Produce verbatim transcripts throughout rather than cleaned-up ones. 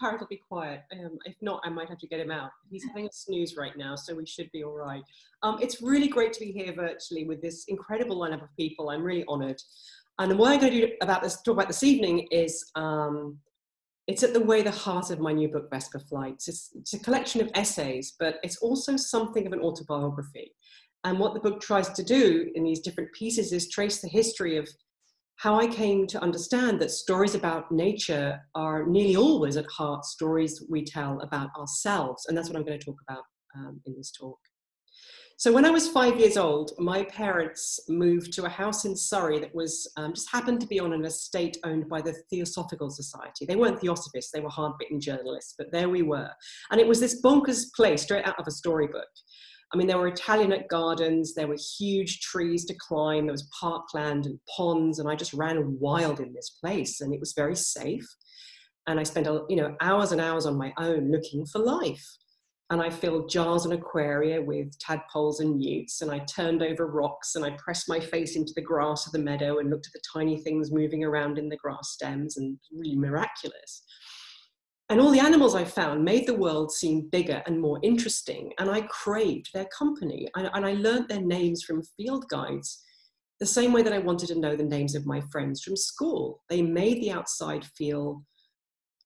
Parrot will be quiet. Um, if not, I might have to get him out. He's having a snooze right now, so we should be all right. Um, it's really great to be here virtually with this incredible lineup of people. I'm really honoured. And what I'm going to do about this, talk about this evening is um, it's at the way the heart of my new book, Vesper Flights. It's, it's a collection of essays, but it's also something of an autobiography. And what the book tries to do in these different pieces is trace the history of how I came to understand that stories about nature are nearly always at heart stories we tell about ourselves. And that's what I'm going to talk about um, in this talk. So when I was five years old, my parents moved to a house in Surrey that was um, just happened to be on an estate owned by the Theosophical Society. They weren't theosophists, they were hard-bitten journalists, but there we were. And it was this bonkers place straight out of a storybook. I mean, there were Italianate gardens, there were huge trees to climb, there was parkland and ponds, and I just ran wild in this place, and it was very safe. And I spent, you know, hours and hours on my own looking for life. And I filled jars and aquaria with tadpoles and newts, and I turned over rocks, and I pressed my face into the grass of the meadow and looked at the tiny things moving around in the grass stems, and really miraculous. And all the animals I found made the world seem bigger and more interesting, and I craved their company. And, and I learned their names from field guides, the same way that I wanted to know the names of my friends from school. They made the outside feel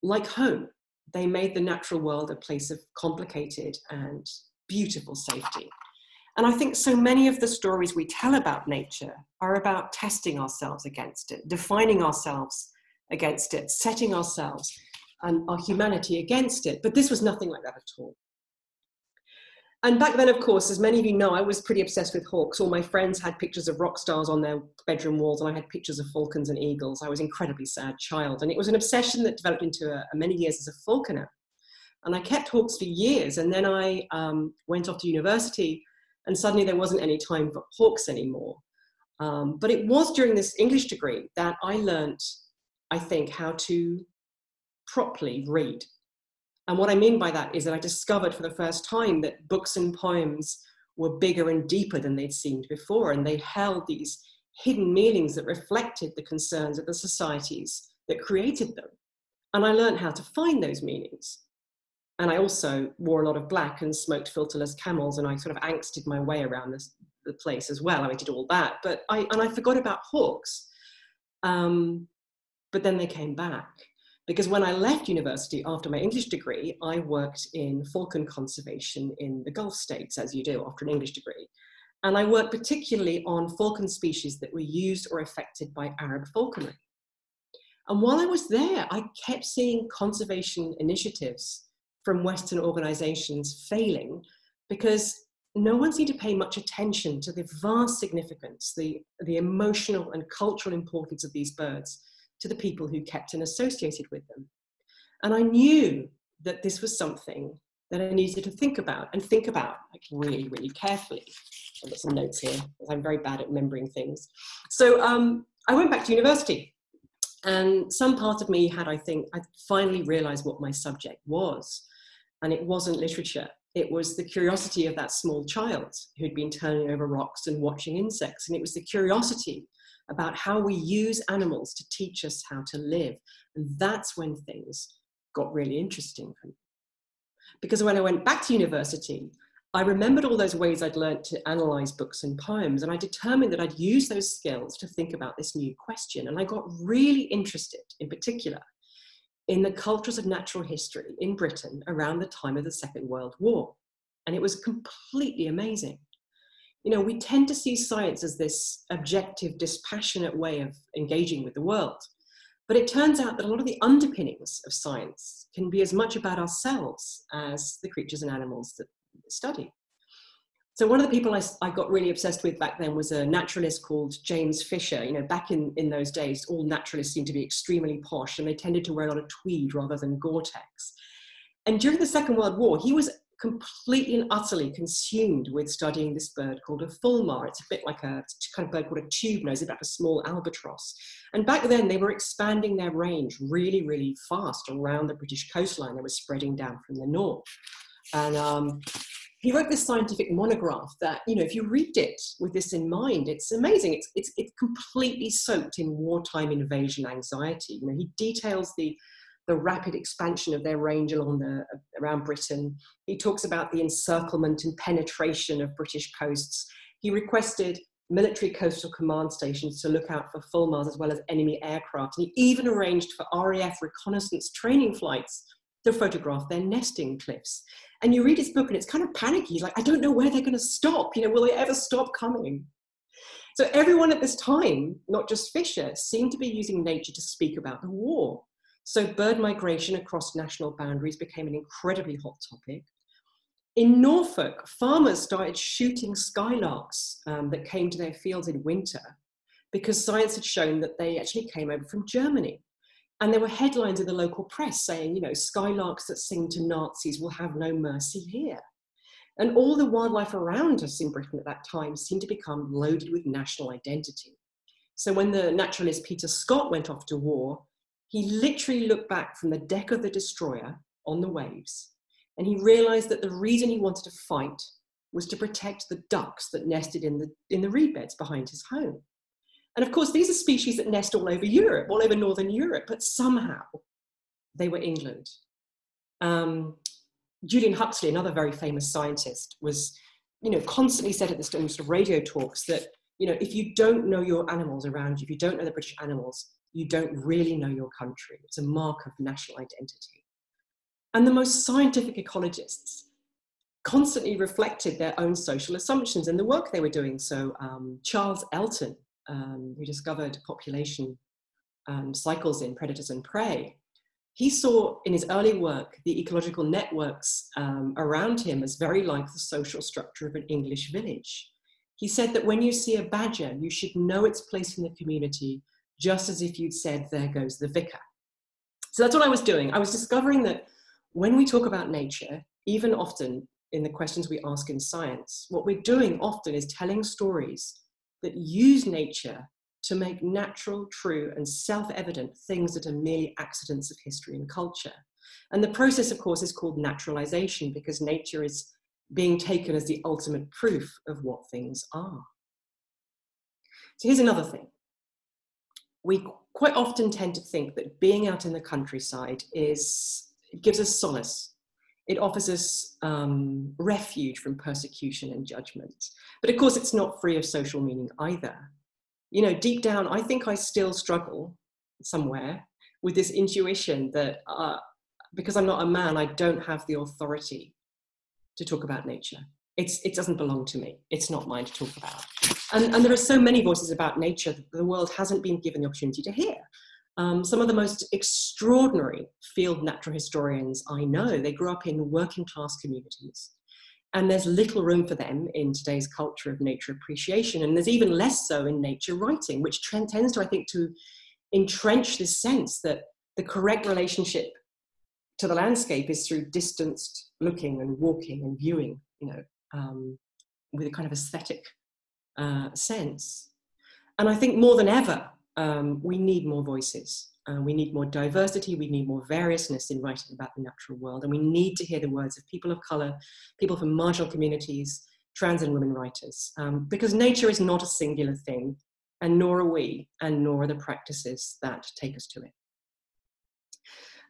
like home. They made the natural world a place of complicated and beautiful safety. And I think so many of the stories we tell about nature are about testing ourselves against it, defining ourselves against it, setting ourselves and our humanity against it. But this was nothing like that at all. And back then, of course, as many of you know, I was pretty obsessed with hawks. All my friends had pictures of rock stars on their bedroom walls, and I had pictures of falcons and eagles. I was an incredibly sad child, and it was an obsession that developed into a, a many years as a falconer. And I kept hawks for years, and then I um, went off to university, and suddenly there wasn't any time for hawks anymore. Um, but it was during this English degree that I learnt, I think, how to properly read. And what I mean by that is that I discovered for the first time that books and poems were bigger and deeper than they'd seemed before, and they held these hidden meanings that reflected the concerns of the societies that created them. And I learned how to find those meanings. And I also wore a lot of black and smoked filterless camels, and I sort of angsted my way around this, the place as well. I did all that, but I and I forgot about hawks. Um, but then they came back. Because when I left university after my English degree, I worked in falcon conservation in the Gulf states, as you do after an English degree. And I worked particularly on falcon species that were used or affected by Arab falconry. And while I was there, I kept seeing conservation initiatives from Western organizations failing because no one seemed to pay much attention to the vast significance, the, the emotional and cultural importance of these birds to the people who kept and associated with them. And I knew that this was something that I needed to think about and think about like really, really carefully. I've got some notes here because I'm very bad at remembering things. So um, I went back to university, and some part of me had, I think, I finally realized what my subject was. And it wasn't literature. It was the curiosity of that small child who'd been turning over rocks and watching insects. And it was the curiosity about how we use animals to teach us how to live. And that's when things got really interesting for me. Because when I went back to university, I remembered all those ways I'd learned to analyze books and poems, and I determined that I'd use those skills to think about this new question. And I got really interested, in particular, in the cultures of natural history in Britain around the time of the Second World War. And it was completely amazing. You know, we tend to see science as this objective, dispassionate way of engaging with the world. But it turns out that a lot of the underpinnings of science can be as much about ourselves as the creatures and animals that study. So one of the people I, I got really obsessed with back then was a naturalist called James Fisher. You know, back in, in those days, all naturalists seemed to be extremely posh, and they tended to wear a lot of tweed rather than Gore-Tex. And during the Second World War, he was completely and utterly consumed with studying this bird called a fulmar. It's a bit like a kind of bird called a tube nose, about a small albatross. And back then they were expanding their range really, really fast around the British coastline. They were spreading down from the north. And um, he wrote this scientific monograph that, you know, if you read it with this in mind, it's amazing. It's, it's, it's completely soaked in wartime invasion anxiety. You know, he details the the rapid expansion of their range along the, around Britain. He talks about the encirclement and penetration of British coasts. He requested military coastal command stations to look out for fulmars as well as enemy aircraft. And he even arranged for R A F reconnaissance training flights to photograph their nesting cliffs. And you read his book and it's kind of panicky. He's like, I don't know where they're gonna stop. You know, will they ever stop coming? So everyone at this time, not just Fisher, seemed to be using nature to speak about the war. So bird migration across national boundaries became an incredibly hot topic. In Norfolk, farmers started shooting skylarks um, that came to their fields in winter because science had shown that they actually came over from Germany. And there were headlines in the local press saying, you know, skylarks that sing to Nazis will have no mercy here. And all the wildlife around us in Britain at that time seemed to become loaded with national identity. So when the naturalist Peter Scott went off to war, he literally looked back from the deck of the destroyer on the waves, and he realized that the reason he wanted to fight was to protect the ducks that nested in the, in the reed beds behind his home. And of course, these are species that nest all over Europe, all over Northern Europe, but somehow they were England. Um, Julian Huxley, another very famous scientist, was, you know, constantly said at the sort of radio talks that, you know, if you don't know your animals around you, if you don't know the British animals, you don't really know your country. It's a mark of national identity. And the most scientific ecologists constantly reflected their own social assumptions in the work they were doing. So um, Charles Elton, um, who discovered population um, cycles in predators and prey, he saw in his early work the ecological networks um, around him as very like the social structure of an English village. He said that when you see a badger, you should know its place in the community, just as if you'd said, there goes the vicar. So that's what I was doing. I was discovering that when we talk about nature, even often in the questions we ask in science, what we're doing often is telling stories that use nature to make natural, true, and self-evident things that are merely accidents of history and culture. And the process, of course, is called naturalization, because nature is being taken as the ultimate proof of what things are. So here's another thing. We quite often tend to think that being out in the countryside is, it gives us solace. It offers us um, refuge from persecution and judgment. But of course, it's not free of social meaning either. You know, deep down, I think I still struggle somewhere with this intuition that uh, because I'm not a man, I don't have the authority to talk about nature. It's, it doesn't belong to me. It's not mine to talk about. And, and there are so many voices about nature that the world hasn't been given the opportunity to hear. Um, some of the most extraordinary field natural historians I know, they grew up in working class communities. And there's little room for them in today's culture of nature appreciation. And there's even less so in nature writing, which trend tends to, I think, to entrench this sense that the correct relationship to the landscape is through distanced looking and walking and viewing, you know, um, with a kind of aesthetic Uh, sense. And I think more than ever, um, we need more voices. Uh, we need more diversity, we need more variousness in writing about the natural world, and we need to hear the words of people of colour, people from marginal communities, trans and women writers, um, because nature is not a singular thing, and nor are we, and nor are the practices that take us to it.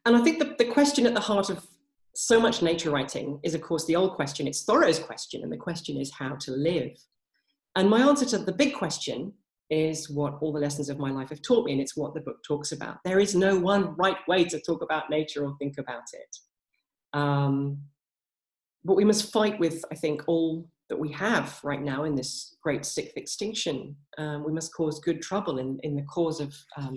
And I think the, the question at the heart of so much nature writing is, of course, the old question. It's Thoreau's question, and the question is how to live. And my answer to the big question is what all the lessons of my life have taught me, and it's what the book talks about. There is no one right way to talk about nature or think about it. Um, but we must fight with, I think, all that we have right now in this great sixth extinction. Um, we must cause good trouble in, in the cause of, um,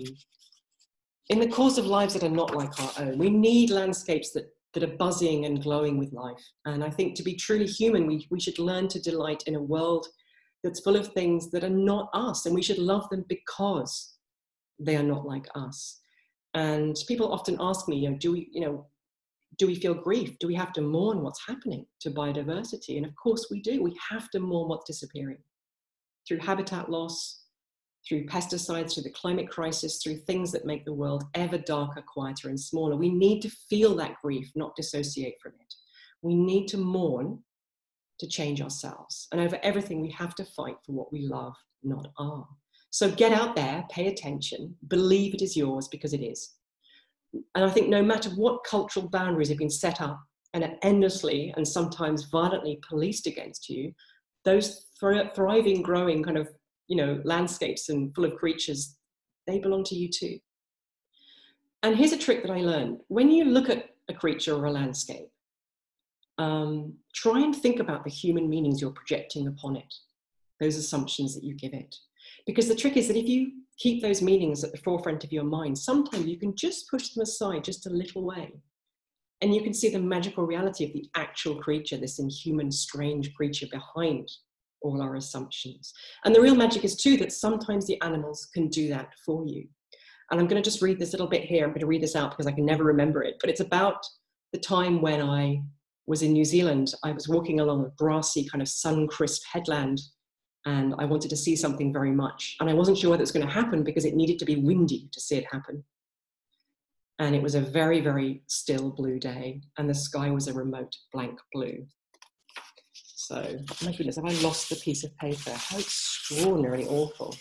in the cause of lives that are not like our own. We need landscapes that that are buzzing and glowing with life. And I think to be truly human, we, we should learn to delight in a world that's full of things that are not us, and we should love them because they are not like us. And people often ask me, you know, do we, you know, do we feel grief? Do we have to mourn what's happening to biodiversity? And of course we do. We have to mourn what's disappearing through habitat loss, through pesticides, through the climate crisis, through things that make the world ever darker, quieter, and smaller. We need to feel that grief, not dissociate from it. We need to mourn to change ourselves. And over everything, we have to fight for what we love, not are. So get out there, pay attention, believe it is yours, because it is. And I think no matter what cultural boundaries have been set up and are endlessly and sometimes violently policed against you, those thr- thriving, growing kind of, you know, landscapes and full of creatures, they belong to you too. And here's a trick that I learned. When you look at a creature or a landscape, um, try and think about the human meanings you're projecting upon it, those assumptions that you give it. Because the trick is that if you keep those meanings at the forefront of your mind, sometimes you can just push them aside just a little way. And you can see the magical reality of the actual creature, this inhuman, strange creature behind all our assumptions. And the real magic is too that sometimes the animals can do that for you. And I'm going to just read this little bit here. I'm going to read this out because I can never remember it. But it's about the time when I was in New Zealand. I was walking along a grassy kind of sun-crisp headland, and I wanted to see something very much. And I wasn't sure whether it was going to happen because it needed to be windy to see it happen. And it was a very, very still blue day, and the sky was a remote blank blue. So, my goodness, have I lost the piece of paper? How extraordinarily awful.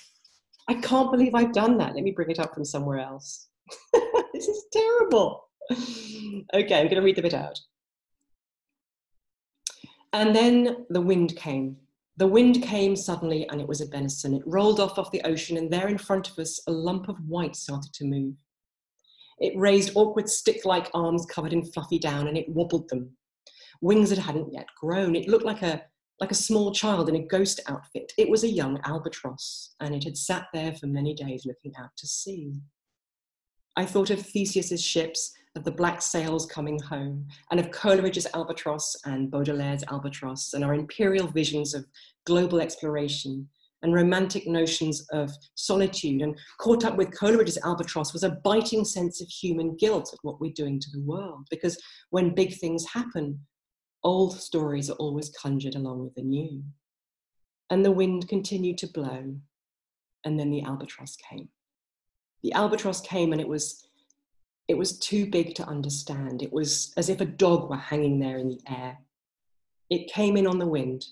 I can't believe I've done that. Let me bring it up from somewhere else. This is terrible. Okay, I'm going to read the bit out. And then the wind came. The wind came suddenly, and it was a benison. It rolled off off the ocean, and there in front of us, a lump of white started to move. It raised awkward stick-like arms covered in fluffy down, and it wobbled them. Wings that hadn't yet grown. It looked like a, like a small child in a ghost outfit. It was a young albatross, and it had sat there for many days looking out to sea. I thought of Theseus's ships, of the black sails coming home, and of Coleridge's albatross and Baudelaire's albatross, and our imperial visions of global exploration and romantic notions of solitude. And caught up with Coleridge's albatross was a biting sense of human guilt at what we're doing to the world, because when big things happen, old stories are always conjured along with the new. And the wind continued to blow, and then the albatross came. The albatross came, and it was It was too big to understand. It was as if a dog were hanging there in the air. It came in on the wind,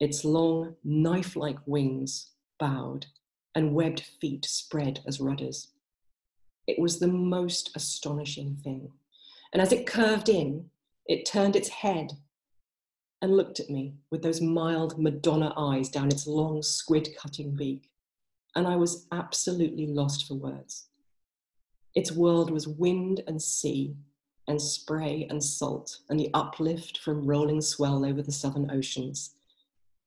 its long knife-like wings bowed and webbed feet spread as rudders. It was the most astonishing thing. And as it curved in, it turned its head and looked at me with those mild Madonna eyes down its long squid-cutting beak. And I was absolutely lost for words. Its world was wind and sea and spray and salt and the uplift from rolling swell over the southern oceans.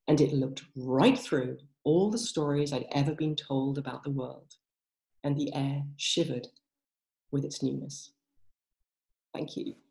And it looked right through all the stories I'd ever been told about the world, and the air shivered with its newness. Thank you.